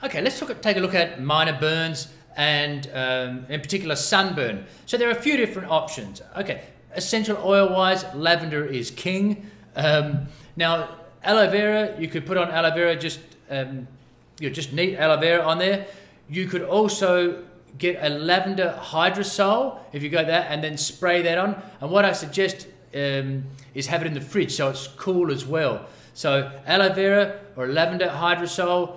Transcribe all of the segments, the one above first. Okay, let's take a look at minor burns and in particular sunburn. So there are a few different options. Okay, essential oil-wise, lavender is king. Now, aloe vera, you could put on aloe vera, just neat aloe vera on there. You could also get a lavender hydrosol, if you go there, and then spray that on. And what I suggest is have it in the fridge so it's cool as well. So aloe vera or lavender hydrosol,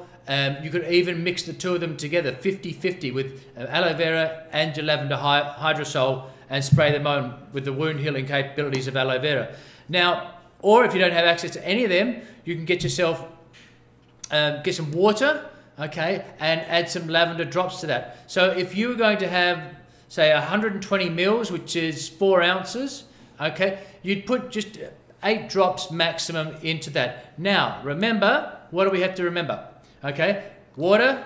you could even mix the two of them together, 50-50, with aloe vera and your lavender hydrosol, and spray them on with the wound healing capabilities of aloe vera. Now, or if you don't have access to any of them, you can get yourself, get some water, okay, and add some lavender drops to that. So if you were going to have, say, 120 mils, which is 4 ounces, okay, you'd put just 8 drops maximum into that. Now, remember, what do we have to remember? Okay, water,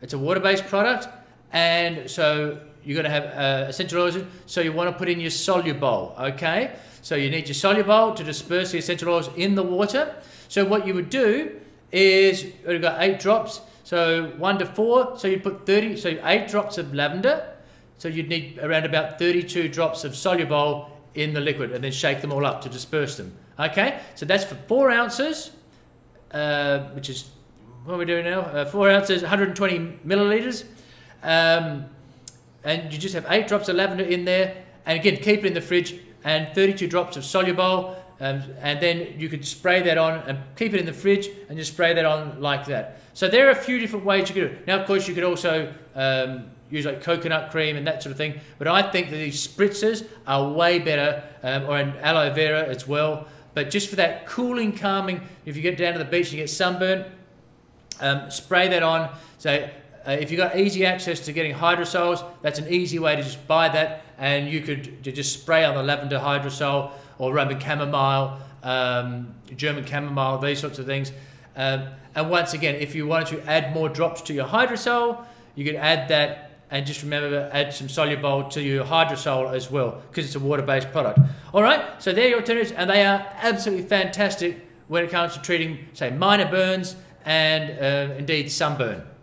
it's a water-based product, and so you're going to have essential oils, so you want to put in your Solubol, okay? So you need your Solubol to disperse the essential oils in the water. So what you would do is, we've got 8 drops, so 1 to 4, so you put 30, so 8 drops of lavender, so you'd need around about 32 drops of Solubol in the liquid, and then shake them all up to disperse them, okay? So that's for 4 ounces, which is, what are we doing now? 4 ounces, 120 milliliters. And you just have 8 drops of lavender in there. And again, keep it in the fridge, and 32 drops of Solubol. And then you could spray that on and keep it in the fridge and just spray that on like that. So there are a few different ways you could do it. Now, of course, you could also use like coconut cream and that sort of thing. But I think that these spritzers are way better, or in aloe vera as well. But just for that cooling, calming, if you get down to the beach and you get sunburned, spray that on. So if you've got easy access to getting hydrosols, that's an easy way to just buy that, and you could just spray on the lavender hydrosol or Roman chamomile, German chamomile, these sorts of things. And once again, if you wanted to add more drops to your hydrosol, you could add that, and just remember to add some Solubol to your hydrosol as well, because it's a water-based product. All right, so they're your alternatives, and they are absolutely fantastic when it comes to treating, say, minor burns and indeed sunburn.